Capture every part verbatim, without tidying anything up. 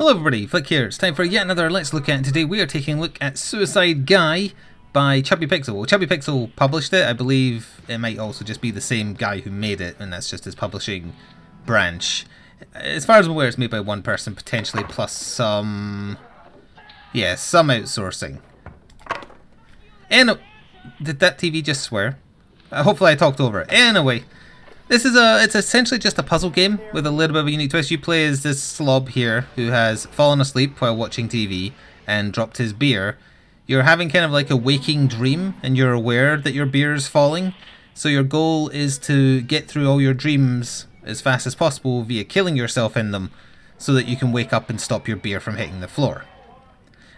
Hello everybody, Flick here. It's time for yet another Let's Look At, and today we are taking a look at Suicide Guy by Chubby Pixel. Well, Chubby Pixel published it. I believe it might also just be the same guy who made it, and that's just his publishing branch. As far as I'm aware, it's made by one person, potentially, plus some... yeah, some outsourcing. And... did that T V just swear? Uh, hopefully I talked over it. Anyway, this is a, it's essentially just a puzzle game with a little bit of a unique twist. You play as this slob here who has fallen asleep while watching T V and dropped his beer. You're having kind of like a waking dream and you're aware that your beer is falling. So your goal is to get through all your dreams as fast as possible via killing yourself in them so that you can wake up and stop your beer from hitting the floor.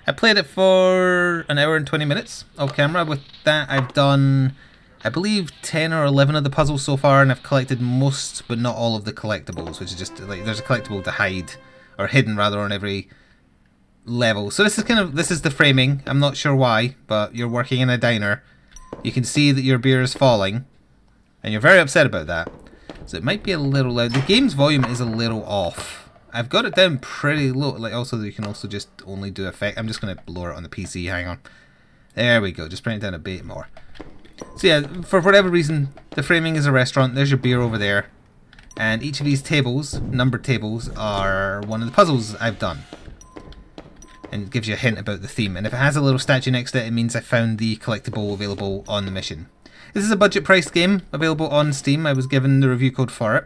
I played it for an hour and twenty minutes off camera. With that, I've done... I believe ten or eleven of the puzzles so far, and I've collected most but not all of the collectibles, which is just like there's a collectible to hide, or hidden rather, on every level. So this is kind of, this is the framing. I'm not sure why, but you're working in a diner. You can see that your beer is falling and you're very upset about that. So it might be a little loud. The game's volume is a little off. I've got it down pretty low. Like also you can also just only do effect. I'm just going to lower it on the P C. Hang on. There we go. Just bring it down a bit more. So yeah, for whatever reason, the framing is a restaurant. There's your beer over there. And each of these tables, numbered tables, are one of the puzzles I've done. And it gives you a hint about the theme. And if it has a little statue next to it, it means I found the collectible available on the mission. This is a budget-priced game available on Steam. I was given the review code for it.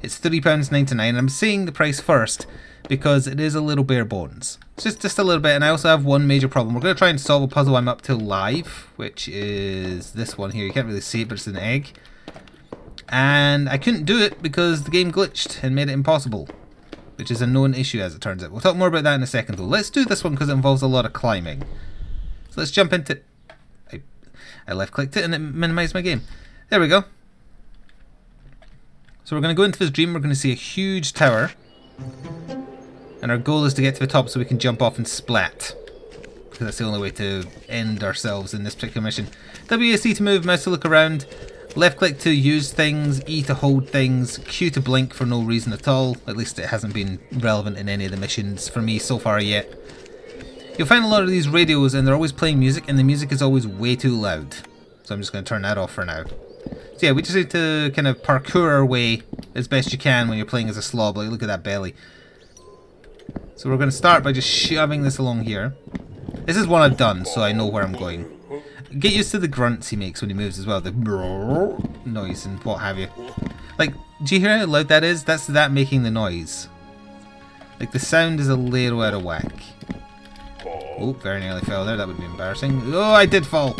It's three pounds ninety-nine. I'm saying the price first because it is a little bare bones. It's just, just a little bit, and I also have one major problem. We're going to try and solve a puzzle I'm up to live, which is this one here. You can't really see it, but it's an egg. And I couldn't do it because the game glitched and made it impossible, which is a known issue as it turns out. We'll talk more about that in a second though. Let's do this one because it involves a lot of climbing. So let's jump into... I, I left-clicked it and it minimized my game. There we go. So we're going to go into this dream, we're going to see a huge tower. And our goal is to get to the top so we can jump off and splat. Because that's the only way to end ourselves in this particular mission. W A C to move, mouse to look around, left click to use things, E to hold things, Q to blink for no reason at all. At least it hasn't been relevant in any of the missions for me so far yet. You'll find a lot of these radios and they're always playing music and the music is always way too loud. So I'm just going to turn that off for now. So yeah, we just need to kind of parkour our way as best you can when you're playing as a slob. Like, look at that belly. So we're going to start by just shoving this along here. This is one I've done, so I know where I'm going. Get used to the grunts he makes when he moves as well. The noise and what have you. Like, do you hear how loud that is? That's that making the noise. Like, the sound is a little out of whack. Oh, very nearly fell there. That would be embarrassing. Oh, I did fall.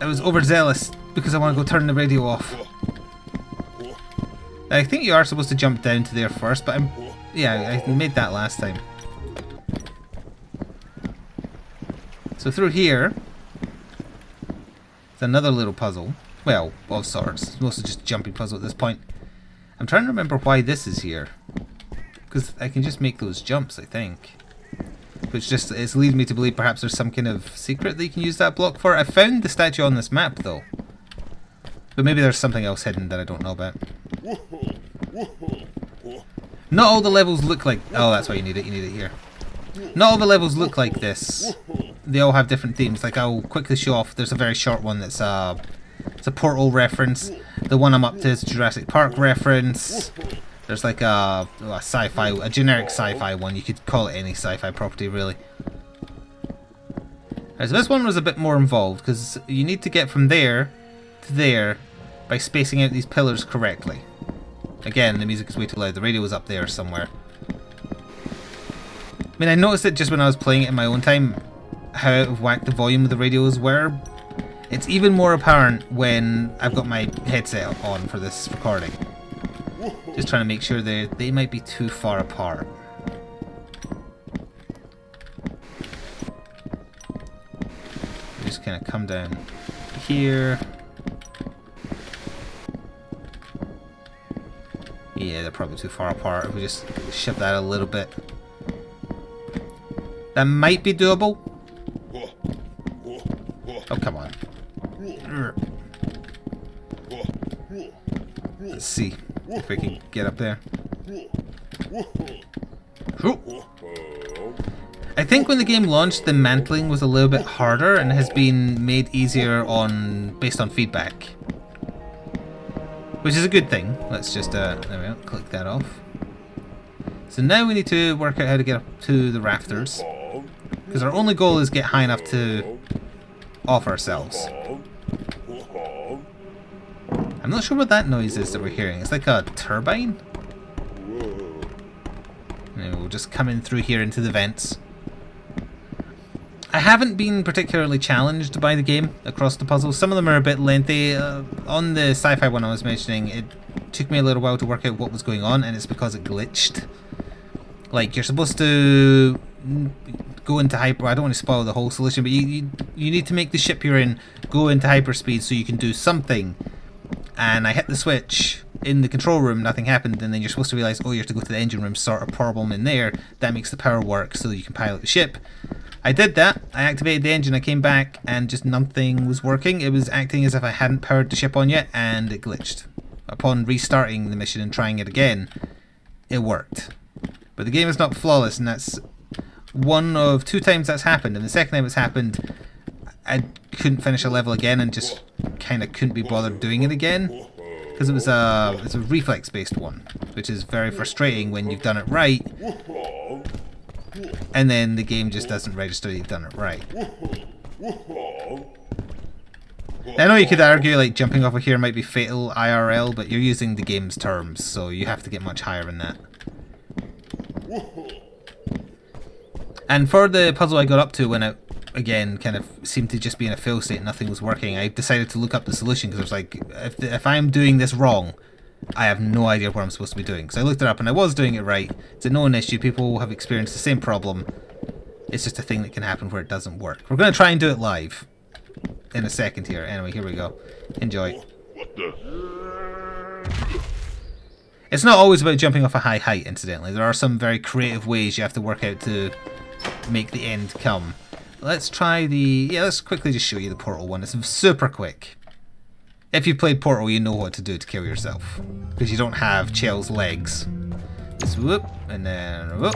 I was overzealous because I want to go turn the radio off. I think you are supposed to jump down to there first, but I'm... yeah, I made that last time. So through here... it's another little puzzle. Well, of sorts. It's mostly just a jumping puzzle at this point. I'm trying to remember why this is here. Because I can just make those jumps, I think. Which just, it's leading me to believe perhaps there's some kind of secret that you can use that block for. I found the statue on this map, though. But maybe there's something else hidden that I don't know about. Not all the levels look like... oh, that's why you need it. You need it here. Not all the levels look like this. They all have different themes. Like, I'll quickly show off. There's a very short one that's uh, it's a Portal reference. The one I'm up to is a Jurassic Park reference. There's like a, a sci-fi... a generic sci-fi one. You could call it any sci-fi property, really. Alright, so this one was a bit more involved, because you need to get from there to there by spacing out these pillars correctly. Again, the music is way too loud. The radio was up there somewhere. I mean, I noticed it just when I was playing it in my own time, how out of whack the volume of the radios were. It's even more apparent when I've got my headset on for this recording. Just trying to make sure they they might be too far apart. Just kind of come down here. Yeah, they're probably too far apart. If we just shift that a little bit. That might be doable. Oh, come on. Let's see if we can get up there. Ooh. I think when the game launched, the mantling was a little bit harder and has been made easier on based on feedback, which is a good thing. Let's just uh, there we go, click that off. So now we need to work out how to get up to the rafters, because our only goal is get high enough to off ourselves. I'm not sure what that noise is that we're hearing. It's like a turbine. And we'll just come in through here into the vents. I haven't been particularly challenged by the game across the puzzle. Some of them are a bit lengthy. Uh, on the sci-fi one I was mentioning, it took me a little while to work out what was going on, and it's because it glitched. Like, you're supposed to go into hyper... I don't want to spoil the whole solution, but you, you, you need to make the ship you're in go into hyperspeed so you can do something. And I hit the switch in the control room, nothing happened, and then you're supposed to realise, oh, you have to go to the engine room, sort a problem in there, that makes the power work so that you can pilot the ship. I did that, I activated the engine, I came back, and just nothing was working. It was acting as if I hadn't powered the ship on yet, and it glitched. Upon restarting the mission and trying it again, it worked. But the game is not flawless, and that's one of two times that's happened, and the second time it's happened, I couldn't finish a level again and just kind of couldn't be bothered doing it again. Because it was a, it's a reflex-based one, which is very frustrating when you've done it right, and then the game just doesn't register that you've done it right. I know you could argue like jumping off of here might be fatal I R L, but you're using the game's terms, so you have to get much higher than that. And for the puzzle I got up to when it, again, kind of seemed to just be in a fail state, nothing was working, I decided to look up the solution, because I was like, if, the, if I'm doing this wrong, I have no idea what I'm supposed to be doing. So I looked it up and I was doing it right. It's a known issue, people have experienced the same problem. It's just a thing that can happen where it doesn't work. We're going to try and do it live in a second here. Anyway, here we go. Enjoy. What the? It's not always about jumping off a high height, incidentally. There are some very creative ways you have to work out to make the end come. Let's try the... yeah, let's quickly just show you the Portal one. It's super quick. If you've played Portal, you know what to do to kill yourself, because you don't have Chell's legs. Just whoop, and then whoop.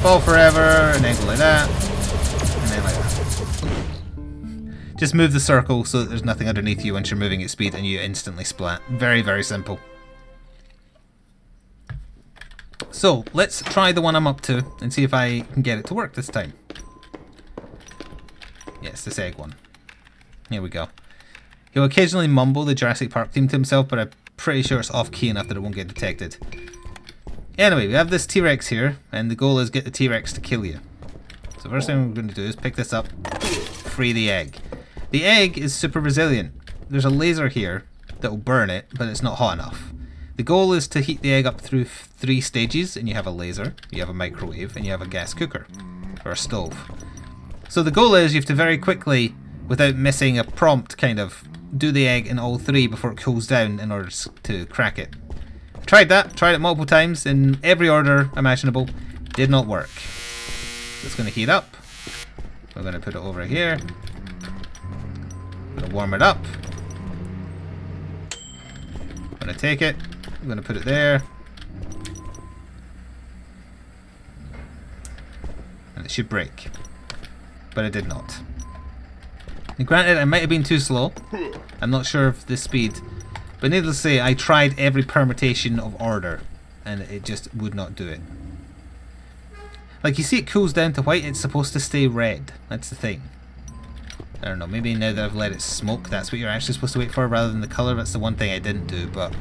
Fall forever, and then go like that, and then like that. Just move the circle so that there's nothing underneath you once you're moving at speed, and you instantly splat. Very, very simple. So, let's try the one I'm up to, and see if I can get it to work this time. Yes, this egg one. Here we go. He'll occasionally mumble the Jurassic Park theme to himself, but I'm pretty sure it's off-key enough that it won't get detected. Anyway, we have this T-Rex here, and the goal is get the T-Rex to kill you. So first thing we're going to do is pick this up, free the egg. The egg is super resilient. There's a laser here that will burn it, but it's not hot enough. The goal is to heat the egg up through three stages, and you have a laser, you have a microwave, and you have a gas cooker, or a stove. So the goal is you have to very quickly, without missing a prompt, kind of do the egg in all three before it cools down in order to crack it. I tried that, tried it multiple times in every order imaginable, did not work. It's going to heat up, we're going to put it over here, I'm going to warm it up, I'm going to take it, I'm going to put it there, and it should break, but it did not. And granted, I might have been too slow, I'm not sure of the speed, but needless to say, I tried every permutation of order, and it just would not do it. Like, you see it cools down to white, it's supposed to stay red, that's the thing. I don't know, maybe now that I've let it smoke, that's what you're actually supposed to wait for rather than the colour, that's the one thing I didn't do, but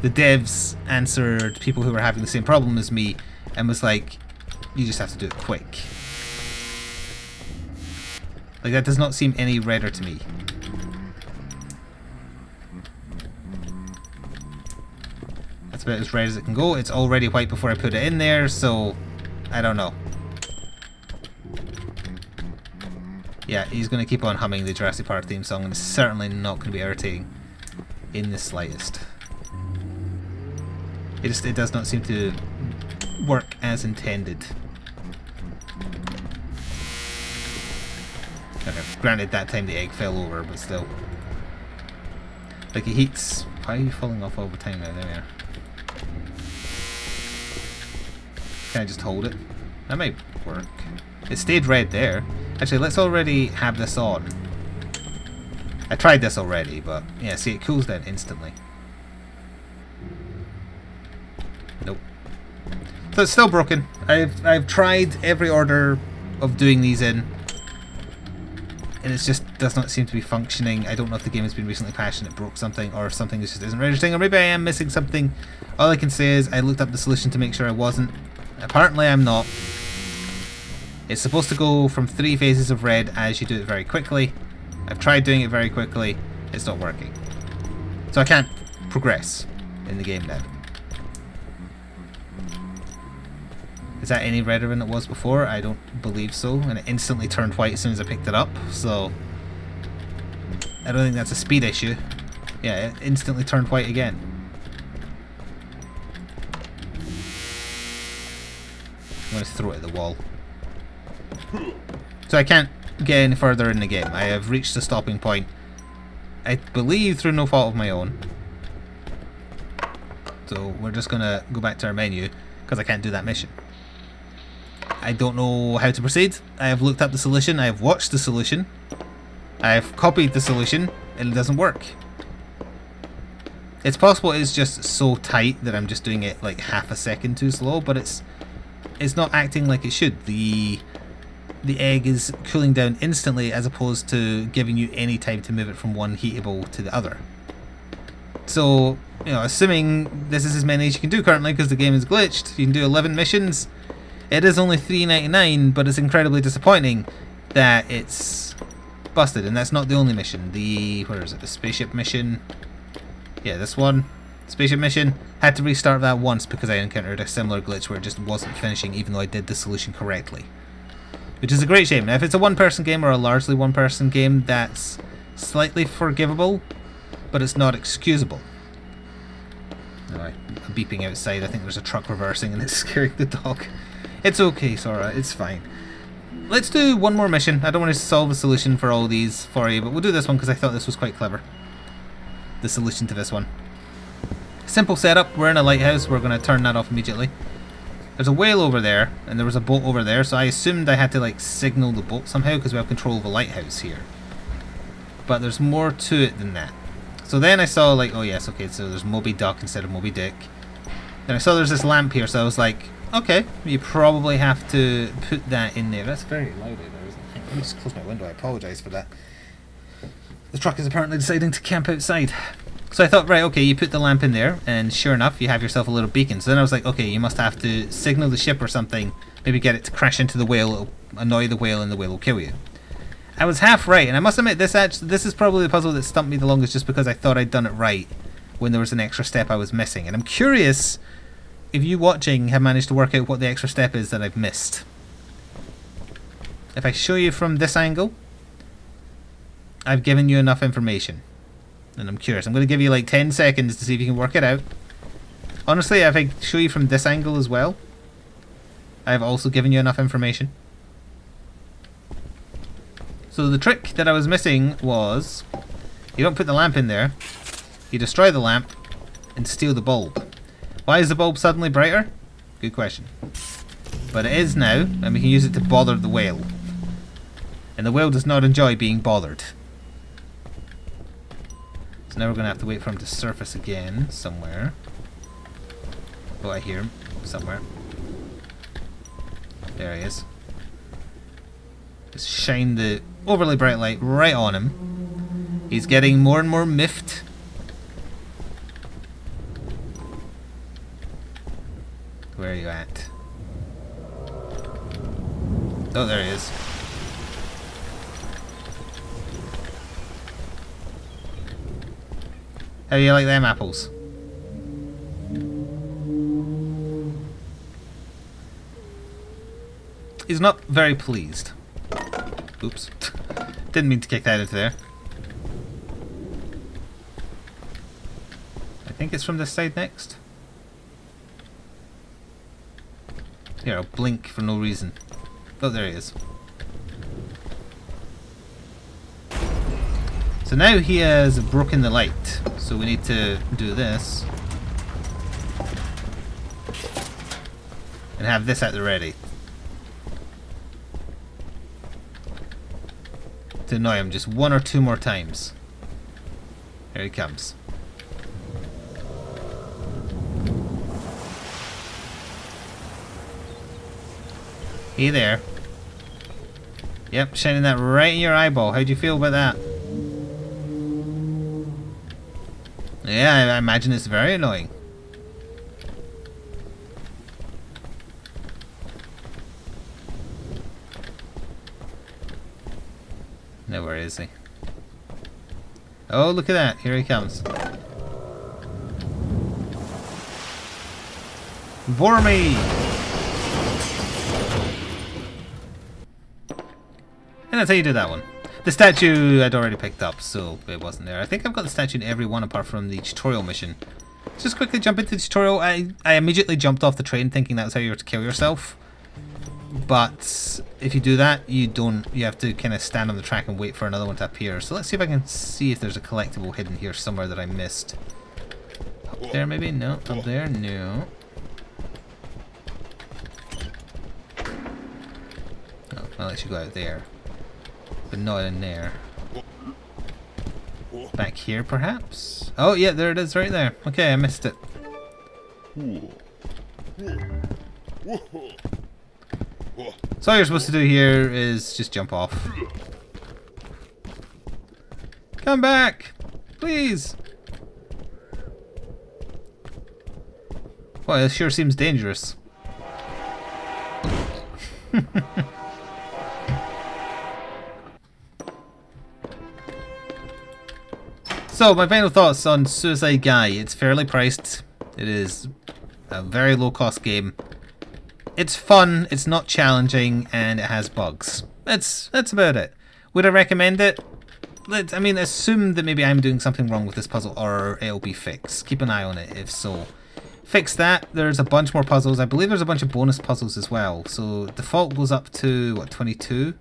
the devs answered people who were having the same problem as me, and was like, you just have to do it quick. Like, that does not seem any redder to me. That's about as red as it can go. It's already white before I put it in there, so I don't know. Yeah, he's going to keep on humming the Jurassic Park theme song, and it's certainly not going to be irritating in the slightest. It just, it does not seem to work as intended. Okay, granted, that time the egg fell over, but still. Like, it heats... Why are you falling off all the time now? There we are. Can I just hold it? That might work. It stayed right there. Actually, let's already have this on. I tried this already, but yeah, see, it cools down instantly. Nope. So it's still broken. I've, I've tried every order of doing these in, and it just does not seem to be functioning. I don't know if the game has been recently patched and it broke something, or something that just isn't registering, or maybe I am missing something. All I can say is I looked up the solution to make sure I wasn't. Apparently I'm not. It's supposed to go from three phases of red as you do it very quickly. I've tried doing it very quickly. It's not working. So I can't progress in the game now. Is that any redder than it was before? I don't believe so. And it instantly turned white as soon as I picked it up. So I don't think that's a speed issue. Yeah, it instantly turned white again. I'm going to throw it at the wall. So I can't get any further in the game. I have reached the stopping point. I believe through no fault of my own. So we're just going to go back to our menu because I can't do that mission. I don't know how to proceed. I have looked up the solution, I have watched the solution, I have copied the solution, and it doesn't work. It's possible it's just so tight that I'm just doing it like half a second too slow, but it's it's not acting like it should. The the egg is cooling down instantly as opposed to giving you any time to move it from one heatable to the other. So, you know, assuming this is as many as you can do currently because the game is glitched, you can do eleven missions. It is only three ninety-nine, but it's incredibly disappointing that it's busted. And that's not the only mission. The, where is it? The spaceship mission. Yeah, this one. Spaceship mission. Had to restart that once because I encountered a similar glitch where it just wasn't finishing even though I did the solution correctly. Which is a great shame. Now, if it's a one-person game or a largely one-person game, that's slightly forgivable, but it's not excusable. Anyway, I'm beeping outside. I think there's a truck reversing and it's scaring the dog. It's okay, Sora, it's fine. Let's do one more mission. I don't want to solve a solution for all these for you, but we'll do this one because I thought this was quite clever. The solution to this one. Simple setup, we're in a lighthouse, we're going to turn that off immediately. There's a whale over there, and there was a boat over there, so I assumed I had to like signal the boat somehow because we have control of a lighthouse here. But there's more to it than that. So then I saw like, oh yes, okay, so there's Moby Duck instead of Moby Dick. Then I saw there's this lamp here, so I was like, okay, you probably have to put that in there. That's very loud there, isn't it? Let me just close my window, I apologise for that. The truck is apparently deciding to camp outside. So I thought, right, okay, you put the lamp in there, and sure enough, you have yourself a little beacon. So then I was like, okay, you must have to signal the ship or something, maybe get it to crash into the whale, it'll annoy the whale, and the whale will kill you. I was half right, and I must admit, this actually, this is probably the puzzle that stumped me the longest just because I thought I'd done it right when there was an extra step I was missing. And I'm curious if you watching have managed to work out what the extra step is that I've missed. If I show you from this angle, I've given you enough information. And I'm curious. I'm going to give you like ten seconds to see if you can work it out. Honestly, if I show you from this angle as well, I've also given you enough information. So the trick that I was missing was, you don't put the lamp in there, you destroy the lamp and steal the bulb. Why is the bulb suddenly brighter? Good question. But it is now, and we can use it to bother the whale. And the whale does not enjoy being bothered. So now we're going to have to wait for him to surface again, somewhere. Oh, I hear him, somewhere. There he is. Just shine the overly bright light right on him. He's getting more and more miffed. Where are you at? Oh, there he is. How do you like them apples? He's not very pleased. Oops. Didn't mean to kick that into there. I think it's from this side next. Here, I'll blink for no reason. Oh, there he is. So now he has broken the light. So we need to do this. and have this at the ready. To annoy him just one or two more times. Here he comes. Hey there. Yep, shining that right in your eyeball. How do you feel about that? Yeah, I imagine it's very annoying. Now where is he? Oh, look at that. Here he comes. Vormy! And that's how you do that one. The statue I'd already picked up, so it wasn't there. I think I've got the statue in every one apart from the tutorial mission. Let's just quickly jump into the tutorial. I, I immediately jumped off the train thinking that was how you were to kill yourself. But if you do that, you don't. You have to kind of stand on the track and wait for another one to appear. So let's see if I can see if there's a collectible hidden here somewhere that I missed. Up there maybe? No. Up there? No. Oh, I'll let you go out there. But not in there. Back here perhaps? Oh yeah, there it is right there. Okay, I missed it. So all you're supposed to do here is just jump off. Come back! Please! Boy, this sure seems dangerous. So, my final thoughts on Suicide Guy. It's fairly priced. It is a very low cost game. It's fun, it's not challenging, and it has bugs. That's that's about it. Would I recommend it? Let's, I mean, assume that maybe I'm doing something wrong with this puzzle or it'll be fixed. Keep an eye on it if so. Fix that. There's a bunch more puzzles. I believe there's a bunch of bonus puzzles as well. So default goes up to, what, twenty-two?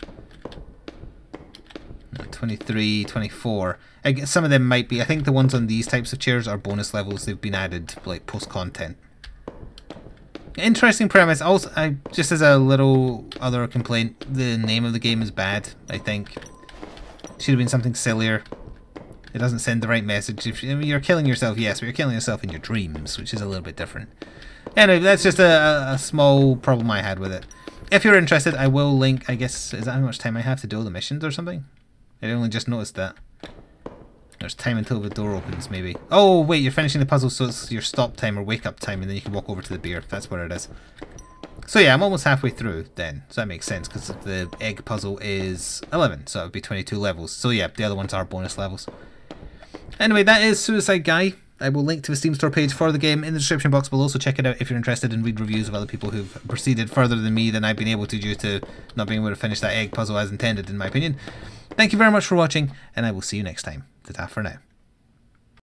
twenty-three, twenty-four. I guess some of them might be. I think the ones on these types of chairs are bonus levels. They've been added, like, post-content. Interesting premise. Also, I, just as a little other complaint, the name of the game is bad, I think. Should have been something sillier. It doesn't send the right message. If you, I mean, you're killing yourself, yes, but you're killing yourself in your dreams, which is a little bit different. Anyway, that's just a, a small problem I had with it. If you're interested, I will link, I guess, is that how much time I have to do all the missions or something? I only just noticed that. There's time until the door opens, maybe. Oh, wait, you're finishing the puzzle, so it's your stop time or wake-up time, and then you can walk over to the beer. That's where it is. So yeah, I'm almost halfway through then. So that makes sense, because the egg puzzle is eleven, so it would be twenty-two levels. So yeah, the other ones are bonus levels. Anyway, that is Suicide Guy. I will link to the Steam Store page for the game in the description box below, so check it out if you're interested and read reviews of other people who've proceeded further than me than I've been able to due to not being able to finish that egg puzzle as intended, in my opinion. Thank you very much for watching, and I will see you next time. Ta-ta for now.